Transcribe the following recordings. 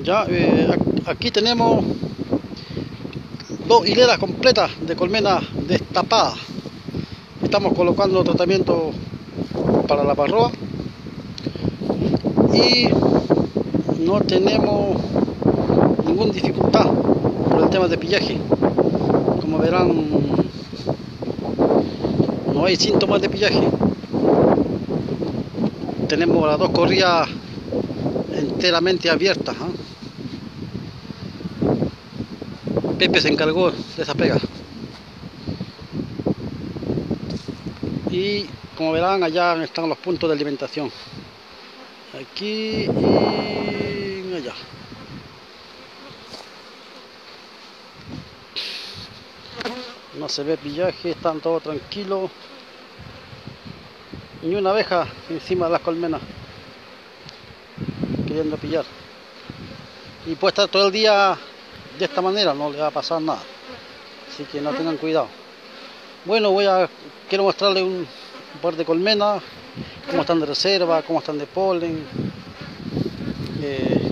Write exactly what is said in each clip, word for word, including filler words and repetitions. Ya eh, aquí tenemos dos hileras completas de colmenas destapadas. Estamos colocando tratamiento para la parroa y no tenemos ninguna dificultad por el tema de pillaje. Como verán, no hay síntomas de pillaje. Tenemos las dos corridas enteramente abiertas, ¿eh? Pepe se encargó de esa pega. Y como verán, allá están los puntos de alimentación, aquí y allá. No se ve pillaje, están todos tranquilos, ni una abeja encima de las colmenas queriendo pillar, y puede estar todo el día de esta manera, no le va a pasar nada, así que no tengan cuidado. Bueno, voy a quiero mostrarles un, un par de colmenas, cómo están de reserva, cómo están de polen, eh,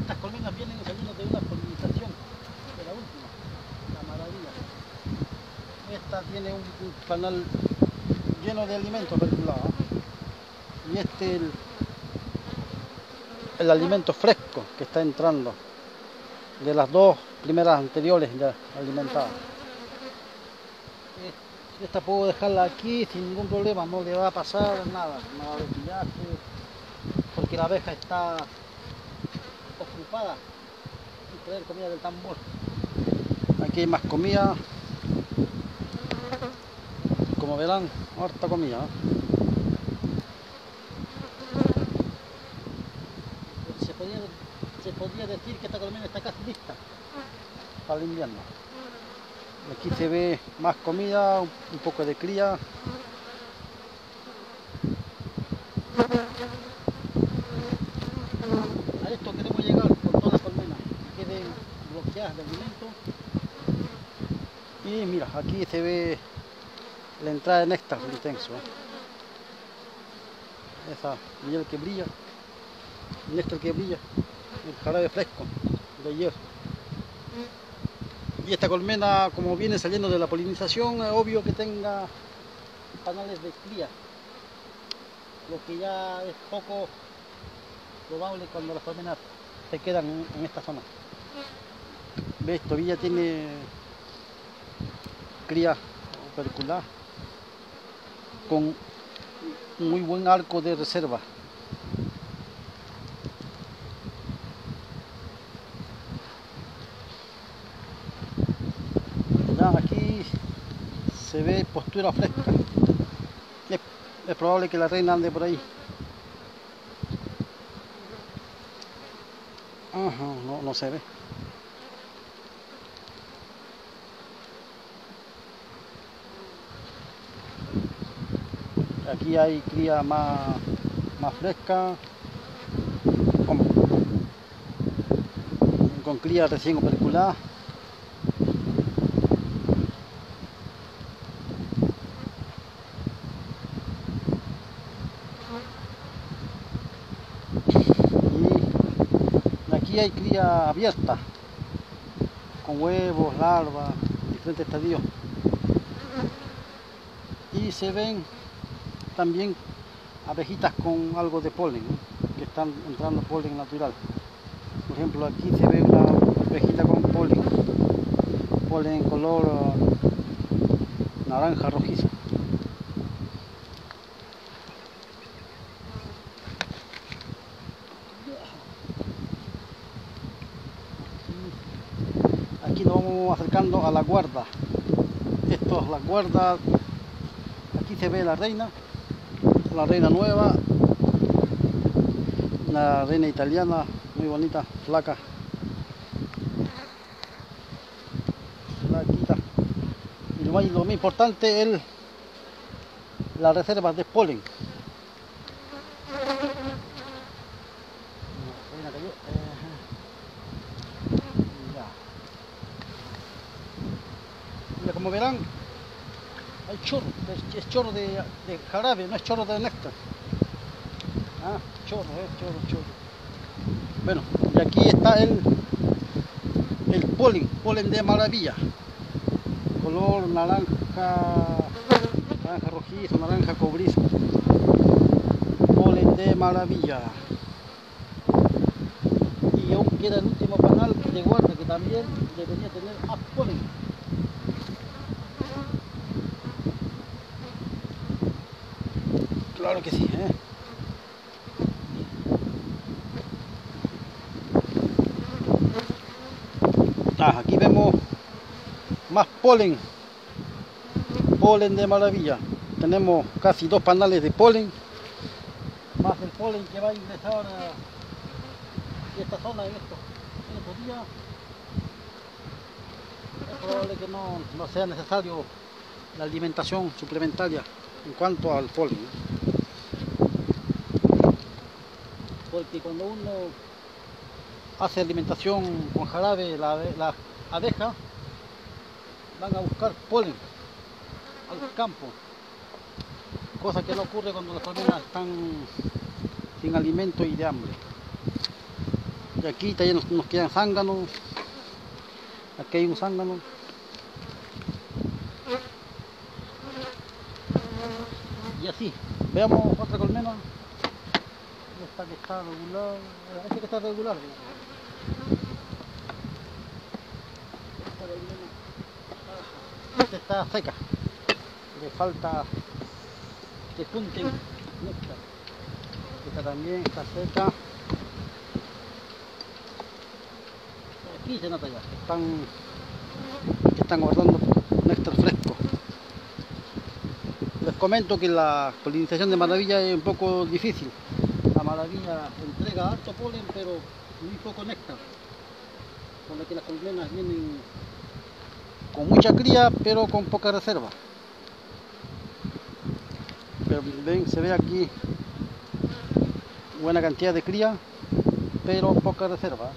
estas colmenas vienen saliendo de una polinización, de la última, la maravilla. Esta tiene un, un panal lleno de alimentos reciclados, y este el, el alimento fresco que está entrando de las dos primeras anteriores ya alimentadas. Esta puedo dejarla aquí sin ningún problema, no le va a pasar nada, nada de pillaje, porque la abeja está ocupada en traer comida del tambor. Aquí hay más comida, como verán, harta comida, ¿eh? Se podría decir que esta colmena está casi lista para el invierno. Aquí se ve más comida, un poco de cría. A esto queremos llegar con todas las colmenas que queden bloqueadas de alimento. Y mira, aquí se ve la entrada de néctar intenso, ¿eh? Esa miel que brilla, néctar que brilla, el jarabe fresco de hierro. Y esta colmena, como viene saliendo de la polinización, es obvio que tenga panales de cría, lo que ya es poco probable cuando las colmenas se quedan en esta zona. ¿Ves? Todavía tiene cría opercular con muy buen arco de reserva. Aquí se ve postura fresca, es, es probable que la reina ande por ahí. Ajá, no, no se ve. Aquí hay cría más, más fresca, con, con cría recién operculada. Aquí hay cría abierta, con huevos, larvas, diferentes estadios. Y se ven también abejitas con algo de polen, ¿eh? Que están entrando polen natural. Por ejemplo, aquí se ve una abejita con polen, polen en color naranja rojizo. Aquí nos vamos acercando a la guarda. Esto es la guarda. Aquí se ve la reina, la reina nueva, una reina italiana muy bonita, flaca, flaquita. Y lo más, lo más importante es las reservas de polen. Como verán, hay chorro, es chorro de, de jarabe, no es chorro de néctar. Ah, chorro, eh, chorro, chorro. Bueno, y aquí está el, el polen, polen de maravilla. Color naranja, naranja rojizo, naranja cobrizo. Polen de maravilla. Y aún queda el último panal de guarda que también debería tener más polen. Claro que sí, ¿eh? Ah, aquí vemos más polen, polen de maravilla. Tenemos casi dos panales de polen, más el polen que va a ingresar a esta zona en estos, en estos días. Es probable que no, no sea necesario la alimentación suplementaria en cuanto al polen, porque cuando uno hace alimentación con jarabe, las la abejas van a buscar polen al campo, cosa que no ocurre cuando las palmeras están sin alimento y de hambre. Y aquí también nos, nos quedan zánganos, aquí hay un zángano. Y así, veamos otra colmena. Esta que está regular, esta que está regular. Esta está seca, le falta que junten néctar. Esta también está seca. Aquí se nota ya, están, están guardando néctar fresco. Les comento que la polinización de maravilla es un poco difícil. La maravilla entrega alto polen pero muy poco néctar, con lo que las colmenas vienen con mucha cría pero con poca reserva. Pero ven, se ve aquí buena cantidad de cría pero poca reserva.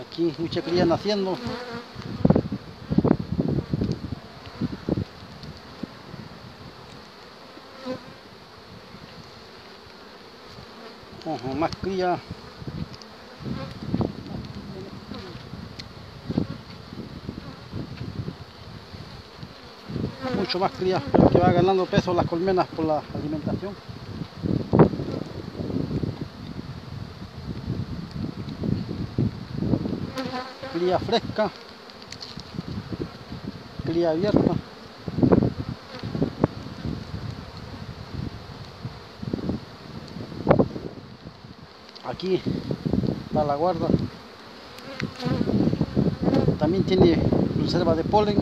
Aquí mucha cría naciendo. Ojo, más cría. Mucho más cría, que va ganando peso las colmenas por la alimentación. Cría fresca, cría abierta. Aquí está la guarda, también tiene reserva de polen.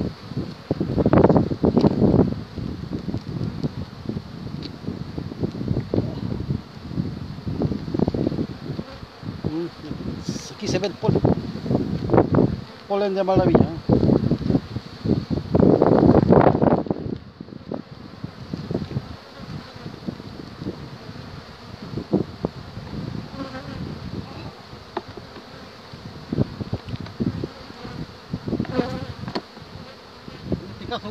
Aquí se ve el polen, polen de maravilla, ¿eh?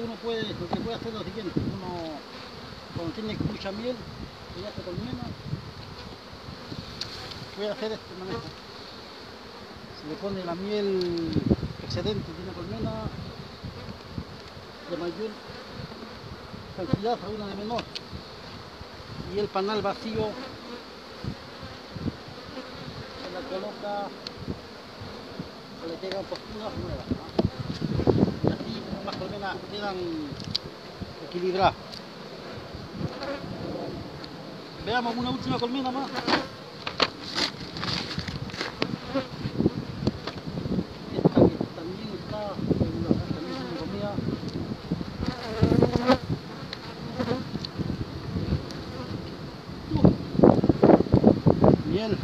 Uno puede, lo que puede hacer es lo siguiente: uno cuando tiene mucha miel y ya se colmena, voy a hacer este manejo. Se le pone la miel excedente de una colmena de mayor cantidad a una de menor, y el panal vacío se la coloca, se le pega posturas nuevas, ¿no? Las colmenas quedan equilibradas. Veamos una última colmena más. Esta que también está regular, también se comía. Miel.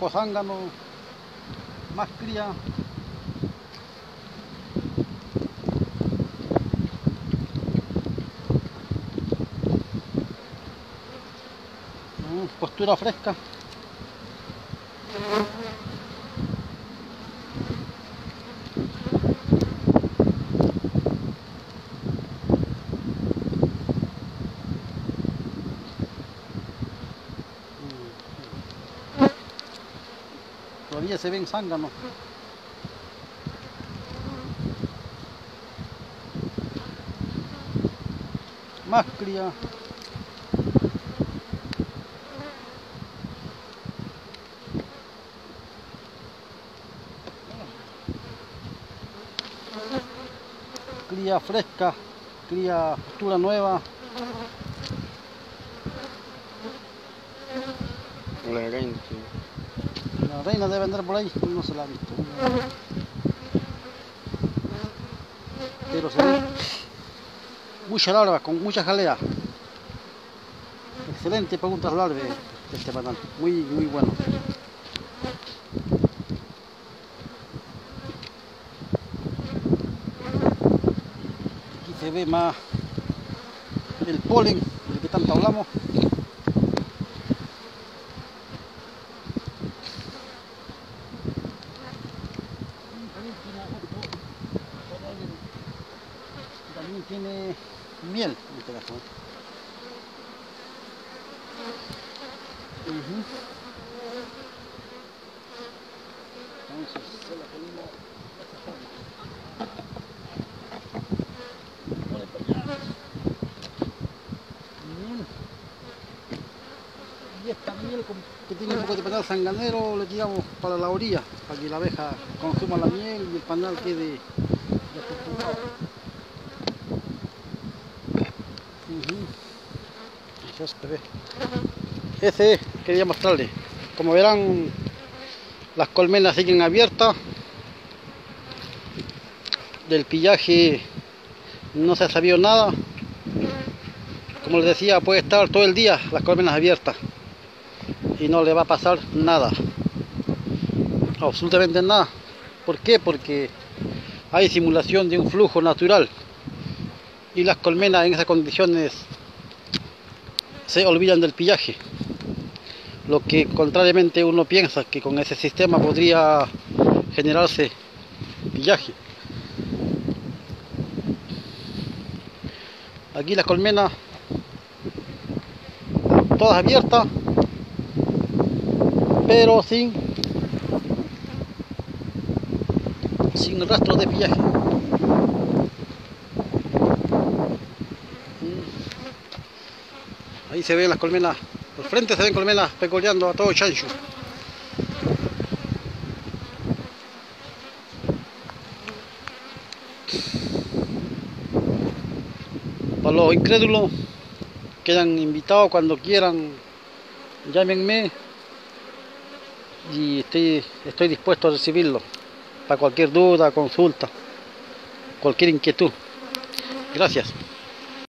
pulpo zángano, más cría. Postura fresca. Todavía se ven zánganos. Más cría. Cría fresca, cría postura nueva. La reina, sí. La reina debe andar por ahí, no se la ha visto. Pero se ve mucha larva, con mucha jalea. Excelente preguntas larves de este panal, muy, muy bueno. Se ve más el polen del que tanto hablamos. También tiene miel en este caso. Entonces se la ponemos de esta forma. Esta miel que tiene un poco de panal sanganero le tiramos para la orilla, para que la abeja consuma la miel y el panal quede descontrolado. Uh-huh. Ese quería mostrarles. Como verán, las colmenas siguen abiertas. Del pillaje no se ha sabido nada. Como les decía, puede estar todo el día las colmenas abiertas y no le va a pasar nada, absolutamente nada. ¿Por qué? Porque hay simulación de un flujo natural y las colmenas en esas condiciones se olvidan del pillaje, lo que contrariamente uno piensa que con ese sistema podría generarse pillaje. Aquí las colmenas todas abiertas, pero sin, sin rastro de pillaje. Ahí se ven las colmenas, por frente se ven colmenas pecoleando a todo chancho. Para los incrédulos, quedan invitados cuando quieran, llámenme. Y estoy, estoy dispuesto a recibirlo para cualquier duda, consulta, cualquier inquietud. Gracias.